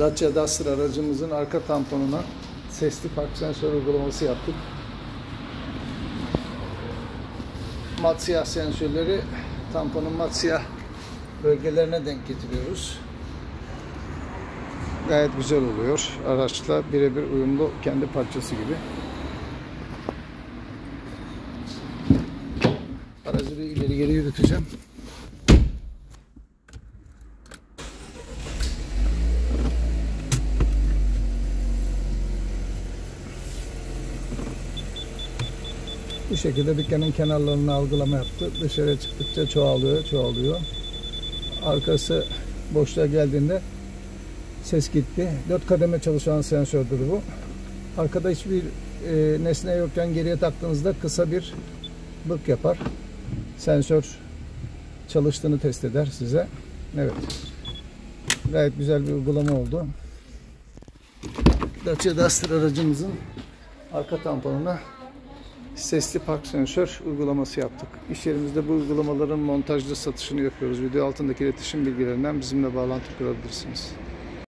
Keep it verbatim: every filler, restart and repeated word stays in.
Dacia Duster aracımızın arka tamponuna sesli park sensör uygulaması yaptık. Mat siyah sensörleri tamponun mat siyah bölgelerine denk getiriyoruz. Gayet güzel oluyor. Araçla birebir uyumlu, kendi parçası gibi. Aracı bir ileri geri yürüteceğim. Bu şekilde dükkanın kenarlarını algılama yaptı. Dışarı çıktıkça çoğalıyor, çoğalıyor. Arkası boşluğa geldiğinde ses gitti. Dört kademe çalışan sensördür bu. Arkada hiçbir e, nesne yokken geriye taktığınızda kısa bir bık yapar. Sensör çalıştığını test eder size. Evet. Gayet güzel bir uygulama oldu. Dacia Duster aracımızın arka tamponuna sesli park sensör uygulaması yaptık. İş yerimizde bu uygulamaların montajlı satışını yapıyoruz. Video altındaki iletişim bilgilerinden bizimle bağlantı kurabilirsiniz.